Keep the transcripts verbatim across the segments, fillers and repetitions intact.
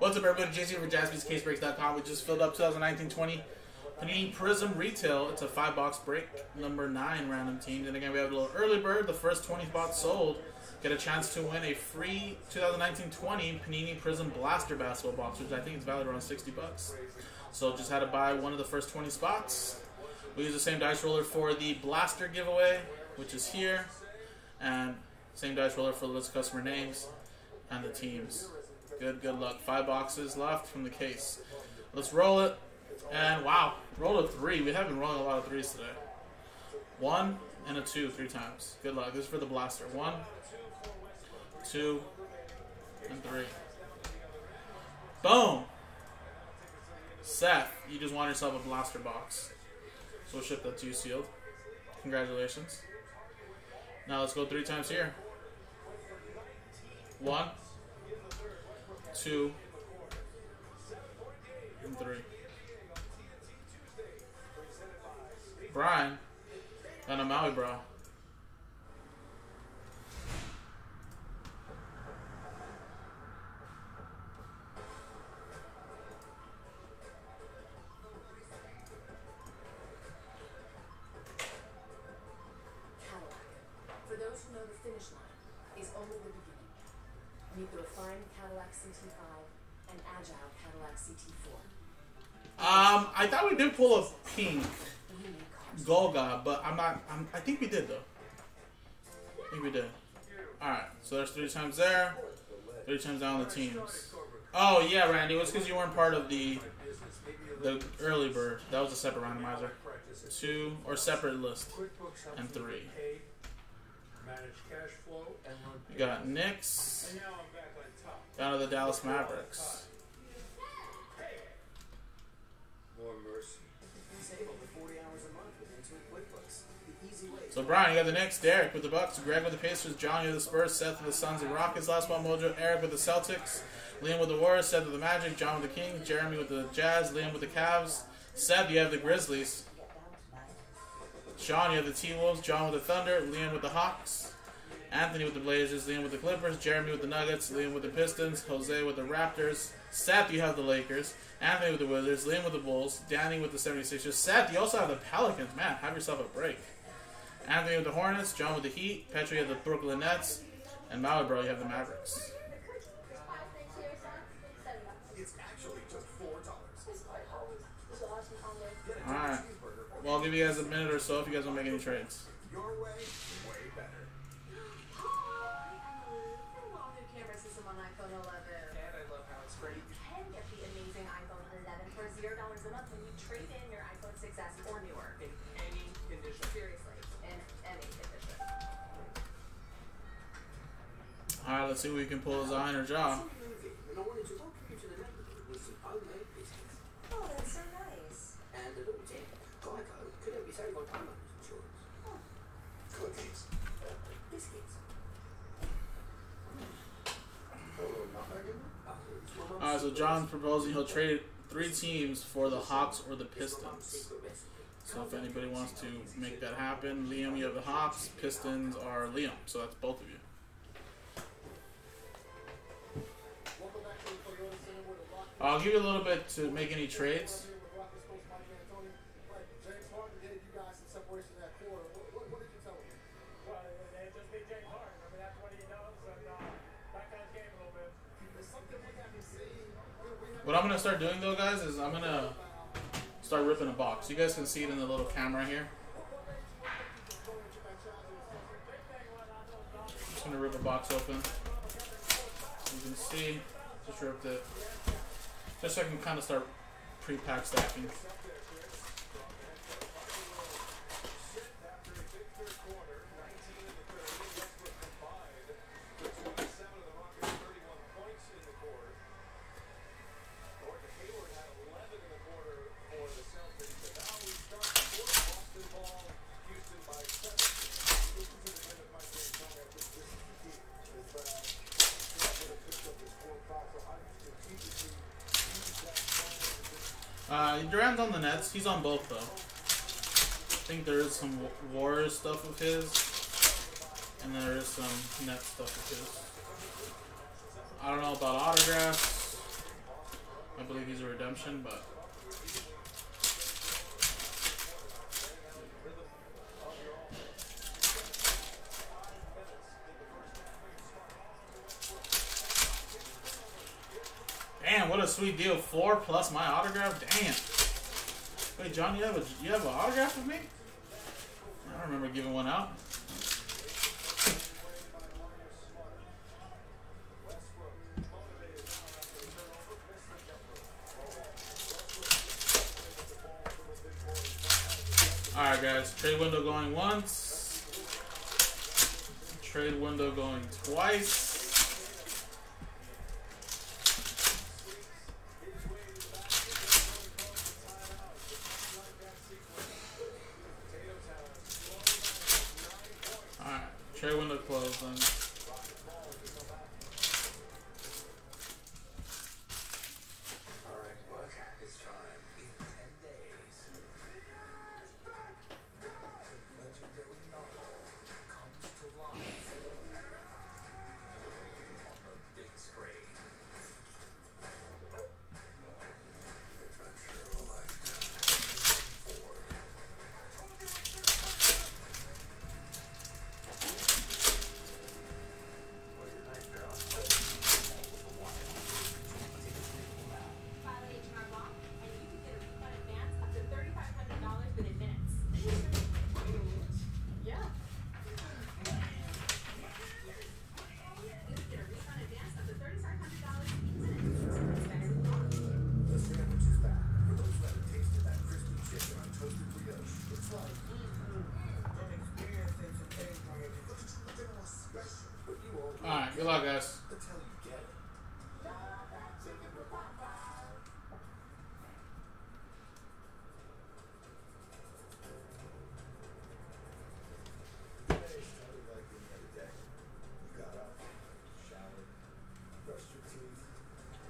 What's up, everybody? Jason for Jaspy's Case Breaks dot com. We just filled up twenty nineteen twenty Panini Prism Retail. It's a five-box break, number nine random teams. And again, we have a little early bird. The first twenty spots sold get a chance to win a free twenty nineteen twenty Panini Prism Blaster basketball box, which I think is valued around sixty bucks. So just had to buy one of the first twenty spots. We use the same dice roller for the Blaster giveaway, which is here, and same dice roller for the list of customer names and the teams. Good, good luck. Five boxes left from the case. Let's roll it. And wow, roll a three. We haven't rolled a lot of threes today. One and a two, three times. Good luck. This is for the Blaster. One, two, and three. Boom. Seth, you just won yourself a Blaster box. So we'll ship that to you sealed. Congratulations. Now let's go three times here. One, two, and three. Brian, and a Maui bro. For those who know, the finish line is only the beginning. Need the refined Cadillac C T five and agile Cadillac C T four. Um, I thought we did pull a pink Golga, but I'm not. I'm, I think we did though. I think we did. All right. So there's three times there, three times down on the teams. Oh yeah, Randy. It was because you weren't part of the the early bird. That was a separate randomizer. Two or separate list and three. You got Knicks down to the Dallas Mavericks. So Brian, you got the Knicks, Derek with the Bucks, Greg with the Pacers, Johnny with the Spurs, Seth with the Suns and Rockets, Last Ball Mojo, Eric with the Celtics, Liam with the Warriors, Seth with the Magic, John with the Kings, Jeremy with the Jazz, Liam with the Cavs, Seth, you have the Grizzlies. Sean, you have the T-Wolves, John with the Thunder, Liam with the Hawks, Anthony with the Blazers, Liam with the Clippers, Jeremy with the Nuggets, Liam with the Pistons, Jose with the Raptors, Seth, you have the Lakers, Anthony with the Wizards, Liam with the Bulls, Danny with the seventy-sixers, Seth, you also have the Pelicans, man, have yourself a break. Anthony with the Hornets, John with the Heat, Petri you have the Brooklyn Nets, and Maui Bro, you have the Mavericks. Alright. Well, I'll give you guys a minute or so if you guys don't make any trades. Your way, way better. Hi, Emily. Hello, new camera system on iPhone eleven. And I love how it's free. You can get the amazing iPhone eleven for zero dollars a month when you trade in your iPhone six S or newer. In any condition. Seriously, in any condition. Alright, let's see what we can pull Zion or Ja. Oh, that's so nice. And a little tip. Couldn't be saved by homeowners insurance. Oh. Cookies. Biscuits. Alright, so John's proposing he'll trade three teams for the Hawks or the Pistons. So if anybody wants to make that happen, Liam, you have the Hawks, Pistons are Liam, so that's both of you. I'll give you a little bit to make any trades. What I'm going to start doing, though, guys, is I'm going to start ripping a box. You guys can see it in the little camera here. I'm just going to rip a box open. You can see. Just ripped it. Just so I can kind of start pre-pack stacking. Uh, Durant's on the Nets. He's on both, though. I think there is some Warriors stuff of his, and there is some Nets stuff of his. I don't know about autographs. I believe he's a redemption, but damn, what a sweet deal. Floor plus my autograph. Damn. Wait, John, you have a you have an autograph of me? I don't remember giving one out. Alright guys, trade window going once, trade window going twice, alright, trade window closed then. Alright, good luck, guys.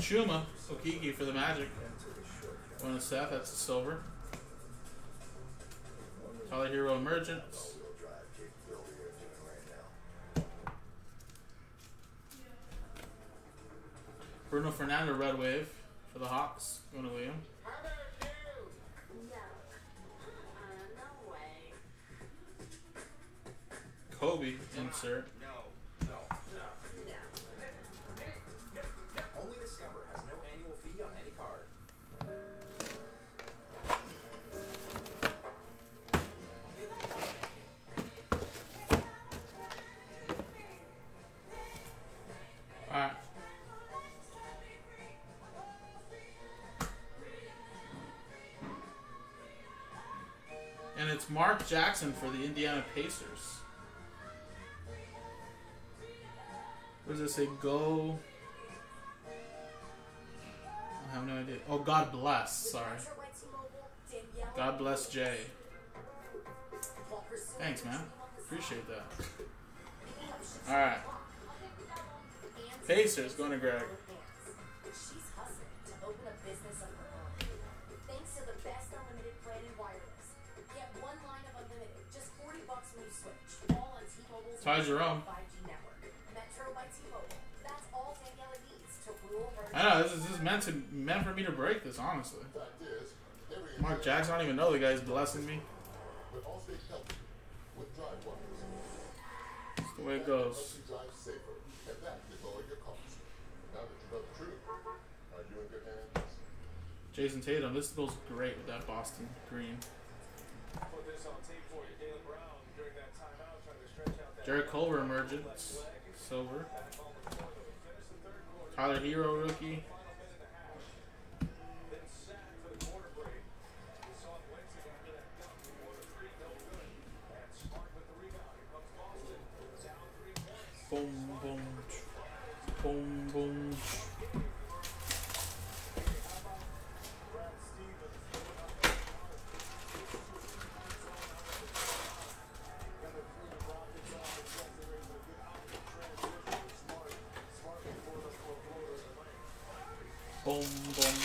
Chuma Okiki for the Magic. One and Seth, that's a silver. Tyler Hero Emergence. Bruno Fernando, red wave for the Hawks. Going to William. How about you? No. Uh, no way. Kobe, insert. No. No. No. No. Only Discover has no annual fee on any card. All right. And it's Mark Jackson for the Indiana Pacers. What does it say? Go. I have no idea. Oh, God bless. Sorry. God bless Jay. Thanks, man. Appreciate that. All right. Pacers going to Greg. Ty Jerome. I know this is, this is meant to meant for me to break this, honestly. Mark Jackson, I don't even know the guy's blessing me. That's the way it goes. Jason Tatum, this goes great with that Boston green. Jerry Culver Emergence, silver. Tyler Hero rookie. Boom, boom, boom, boom. Boom, boom.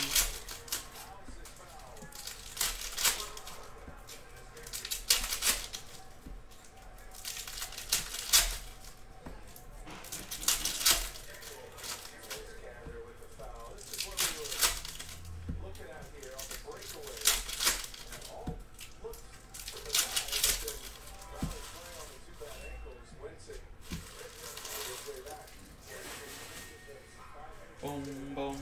boom.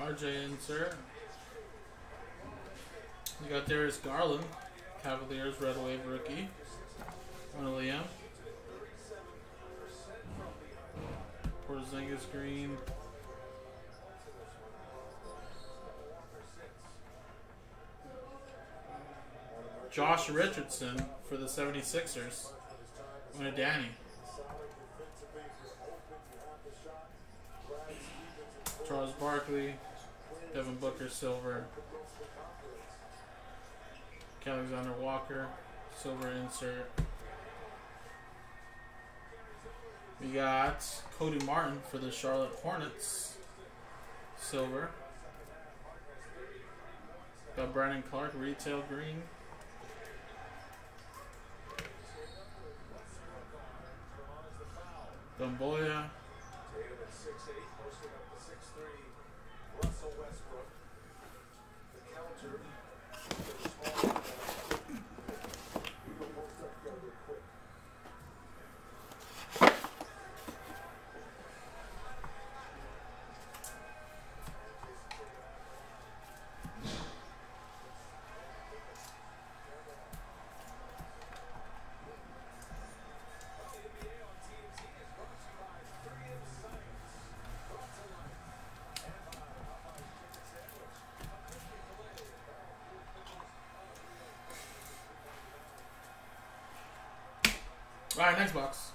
R J insert. You got Darius Garland, Cavaliers Red Wave rookie. One of Liam. Porzingis green. Josh Richardson for the seventy-sixers. One of Danny. Charles Barkley. Devin Booker, silver. Alexander Walker, silver insert. We got Cody Martin for the Charlotte Hornets, silver. Got Brandon Clarke, retail green. Dumboya. All right, next box.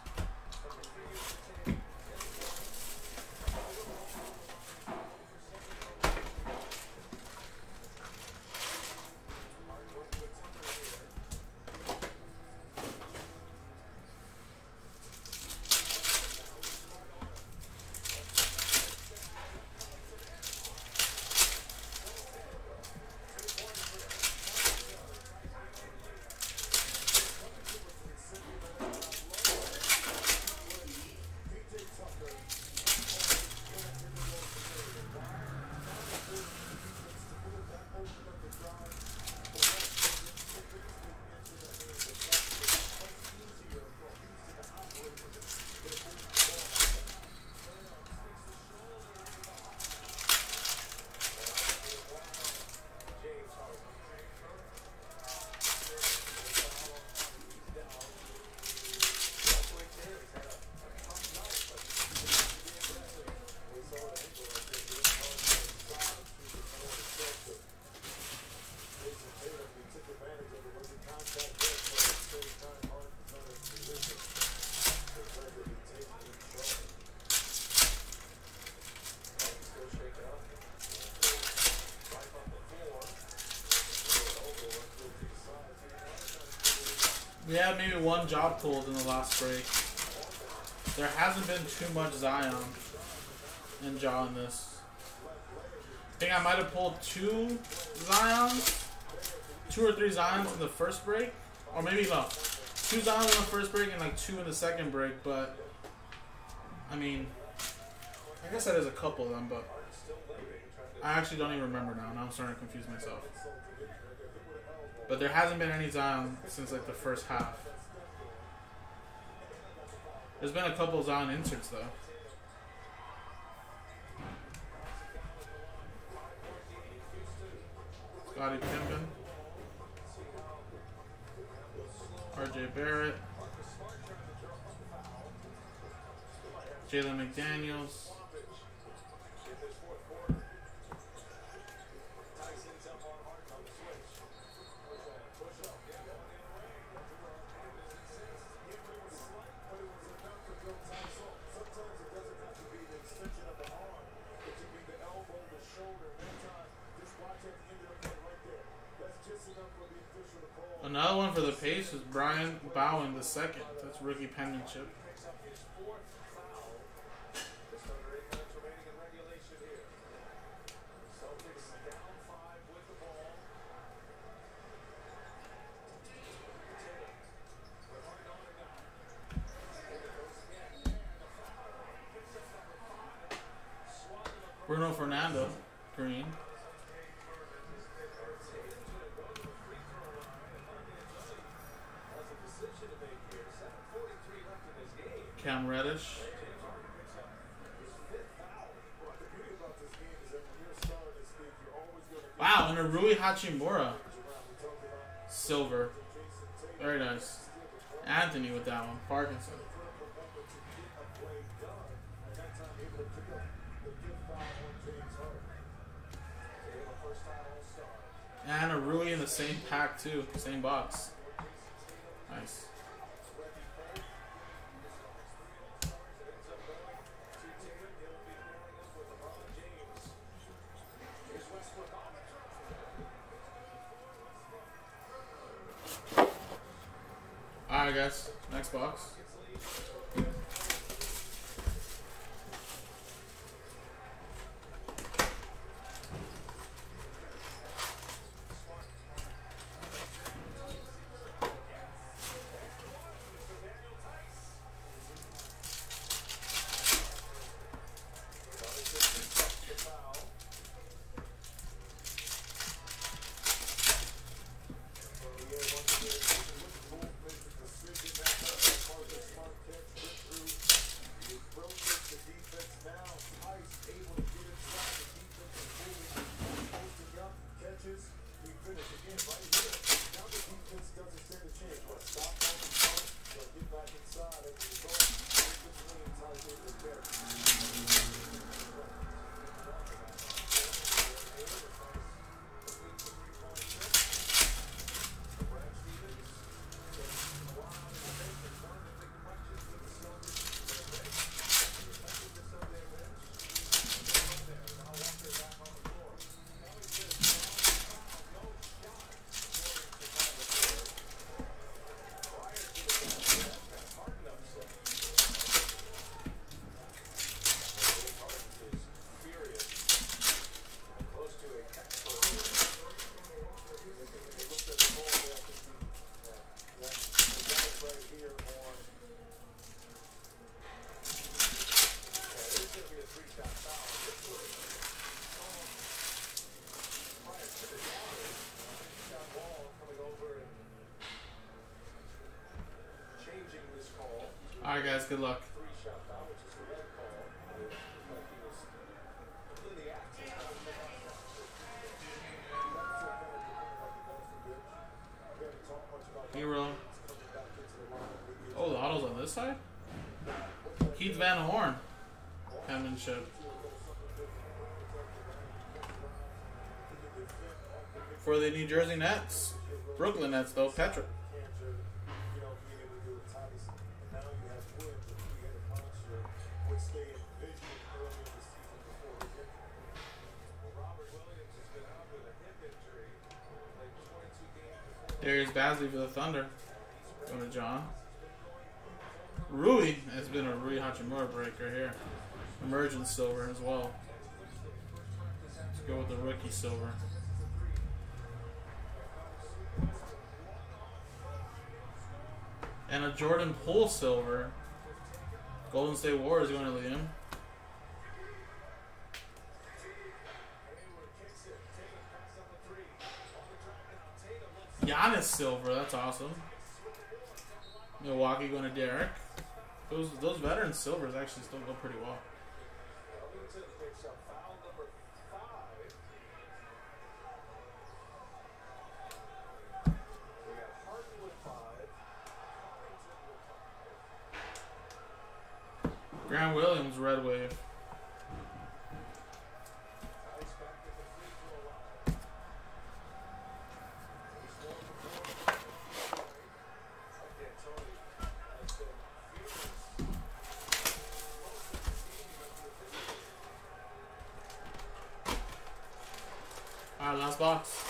We had maybe one job pulled in the last break. There hasn't been too much Zion and Ja in this. I think I might have pulled two Zions, two or three Zions in the first break, or maybe no, two Zions in the first break and like two in the second break. But I mean, I guess that is a couple of them. But I actually don't even remember now. Now I'm starting to confuse myself. But there hasn't been any Zion since like the first half. There's been a couple Zion inserts though. Scottie Pippen. R J Barrett. Jaylen McDaniels. Another one for the Pace is Brian Bowen the second. That's rookie penmanship. Bruno Fernando, green. Cam Reddish. Wow, and a Rui Hachimura. Silver. Very nice. Anthony with that one. Parkinson. And a Rui in the same pack, too. Same box. Nice. Alright guys, next box. All right, guys. Good luck. Hero. Oh, the auto's on this side? Keith Van Horn. Penmanship. For the New Jersey Nets. Brooklyn Nets, though. Patrick. Darius Bazley for the Thunder. Go to John. Rui has been a Rui Hachimura breaker here. Emergent silver as well. Let's go with the rookie silver. And a Jordan Poole silver. Golden State Warriors going to Liam. Giannis silver. That's awesome. Milwaukee going to Derek. Those, those veteran silvers actually still go pretty well. Grant Williams, red wave. All right, last box.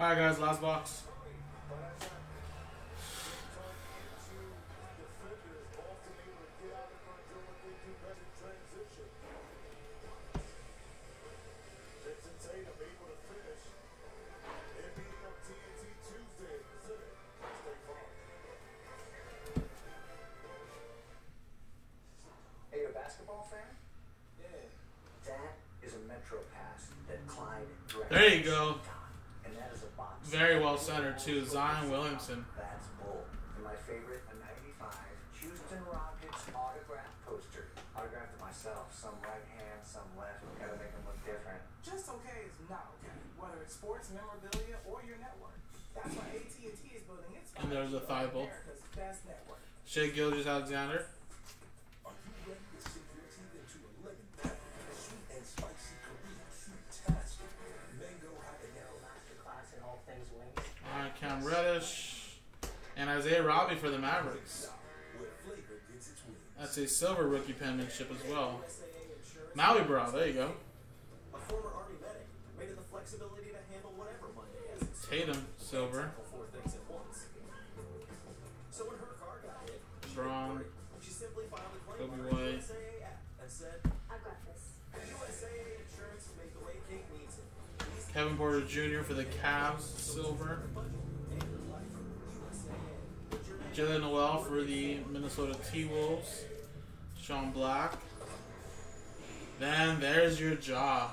All right, guys, last box. Hey, you're a basketball fan? Yeah. That is a Metro Pass that Clyde drafted. There you go. Very well centered too, Zion Williamson. That's bull. And my favorite, a ninety-five Houston Rockets autograph poster. Autographed to myself, some right hand, some left. Gotta make them look different. Just okay is not okay. Whether it's sports memorabilia or your network, that's why A T and T is building its. And there's a thigh bolt. Shai Gilgeous-Alexander. Cam Reddish and Isaiah Robbie for the Mavericks. That's a silver rookie penmanship as well. Maui Bra, there you go. A former Army medic, made the flexibility to handle whatever money. Tatum, silver. So when her car got hit, Braun, she simply filed a claim on the U S A A and said, "I've got this." U S A A insurance to make the way King needs it. Kevin Porter Junior for the Cavs, silver. Jaylen Nowell for the Minnesota T-Wolves. Sean Black. Then there's your jaw.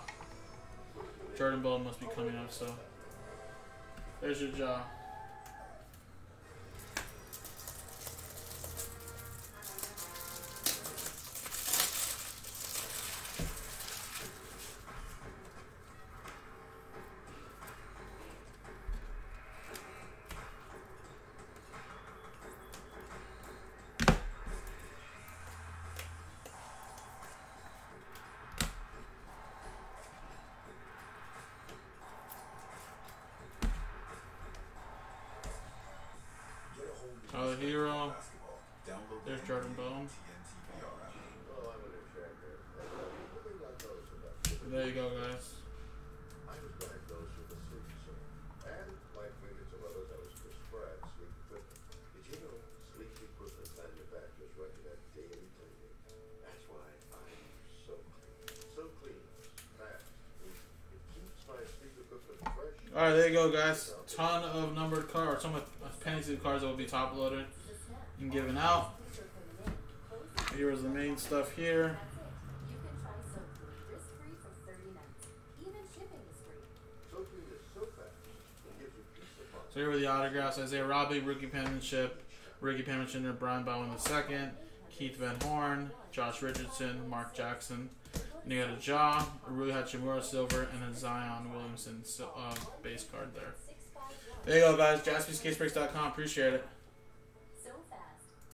Jordan Bell must be coming up, so there's your jaw. Tyler Hero. There's Jordan Bell. There you go, guys. there you go, guys. A ton of numbered cards. Some of Panini cards that will be top loaded and given out. Here is the main stuff here. So here are the autographs. Isaiah Robbie, rookie penmanship. Rookie penmanship, Brian Bowen the second. Keith Van Horn, Josh Richardson, Mark Jackson. And you got a Jaw, a Rui Hachimura silver, and a Zion Williamson uh, base card there. There you go, guys. Jaspy's Case Breaks dot com. Appreciate it.